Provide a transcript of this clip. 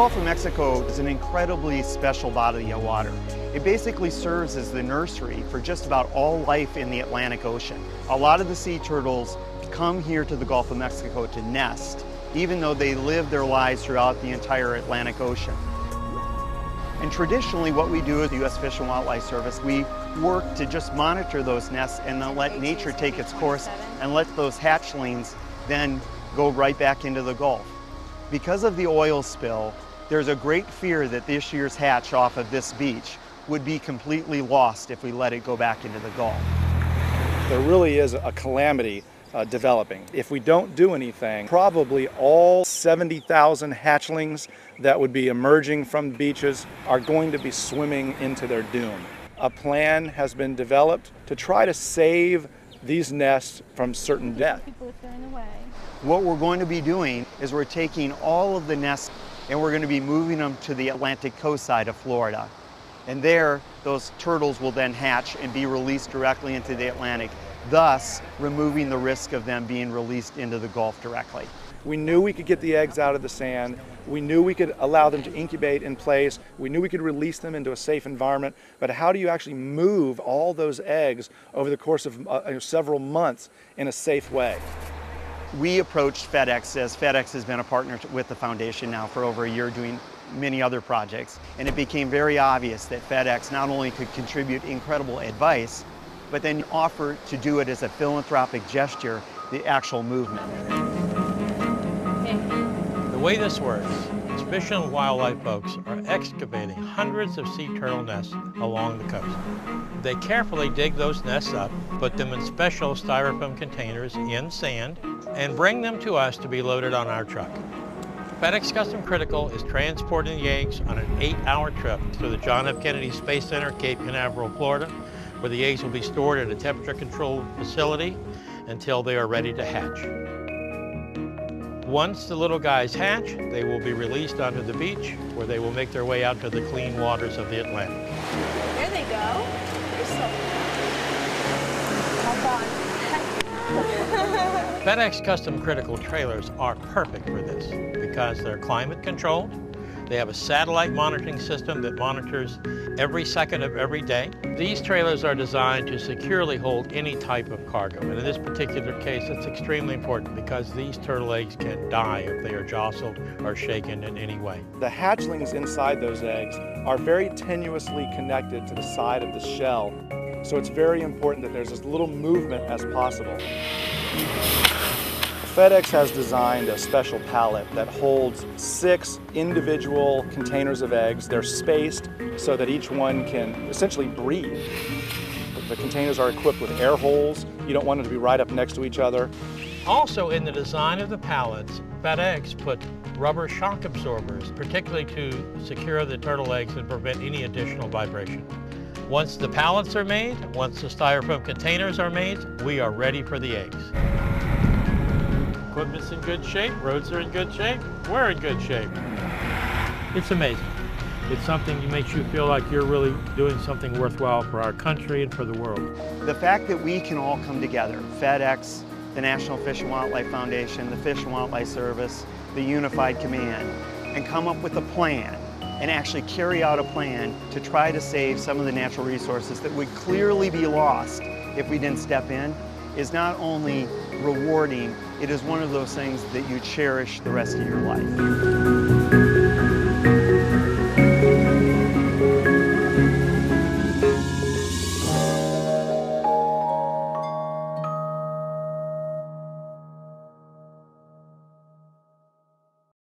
Gulf of Mexico is an incredibly special body of water. It basically serves as the nursery for just about all life in the Atlantic Ocean. A lot of the sea turtles come here to the Gulf of Mexico to nest, even though they live their lives throughout the entire Atlantic Ocean. And traditionally, what we do at the U.S. Fish and Wildlife Service, we work to just monitor those nests and then let nature take its course and let those hatchlings then go right back into the Gulf. Because of the oil spill, there's a great fear that this year's hatch off of this beach would be completely lost if we let it go back into the Gulf. There really is a calamity developing. If we don't do anything, probably all 70,000 hatchlings that would be emerging from beaches are going to be swimming into their doom. A plan has been developed to try to save these nests from certain death. What we're going to be doing is we're taking all of the nests and we're going to be moving them to the Atlantic coast side of Florida. And there, those turtles will then hatch and be released directly into the Atlantic, thus removing the risk of them being released into the Gulf directly. We knew we could get the eggs out of the sand. We knew we could allow them to incubate in place. We knew we could release them into a safe environment. But how do you actually move all those eggs over the course of several months in a safe way? We approached FedEx, as FedEx has been a partner with the foundation now for over a year doing many other projects. And it became very obvious that FedEx not only could contribute incredible advice, but then offer to do it as a philanthropic gesture, the actual movement. The way this works is Fish and Wildlife folks are excavating hundreds of sea turtle nests along the coast. They carefully dig those nests up, put them in special styrofoam containers in sand, and bring them to us to be loaded on our truck. FedEx Custom Critical is transporting the eggs on an 8-hour trip to the John F. Kennedy Space Center, Cape Canaveral, Florida, where the eggs will be stored at a temperature-controlled facility until they are ready to hatch. Once the little guys hatch, they will be released onto the beach, where they will make their way out to the clean waters of the Atlantic. There they go. They're so fun. FedEx Custom Critical trailers are perfect for this because they're climate-controlled. They have a satellite monitoring system that monitors every second of every day. These trailers are designed to securely hold any type of cargo. And in this particular case, it's extremely important because these turtle eggs can die if they are jostled or shaken in any way. The hatchlings inside those eggs are very tenuously connected to the side of the shell. So it's very important that there's as little movement as possible. FedEx has designed a special pallet that holds 6 individual containers of eggs. They're spaced so that each one can essentially breathe. The containers are equipped with air holes. You don't want them to be right up next to each other. Also in the design of the pallets, FedEx put rubber shock absorbers, particularly to secure the turtle eggs and prevent any additional vibration. Once the pallets are made, once the styrofoam containers are made, we are ready for the eggs. Equipment's in good shape, roads are in good shape, we're in good shape. It's amazing. It's something that makes you feel like you're really doing something worthwhile for our country and for the world. The fact that we can all come together, FedEx, the National Fish and Wildlife Foundation, the Fish and Wildlife Service, the Unified Command, and come up with a plan and actually carry out a plan to try to save some of the natural resources that would clearly be lost if we didn't step in, is not only rewarding, it is one of those things that you cherish the rest of your life.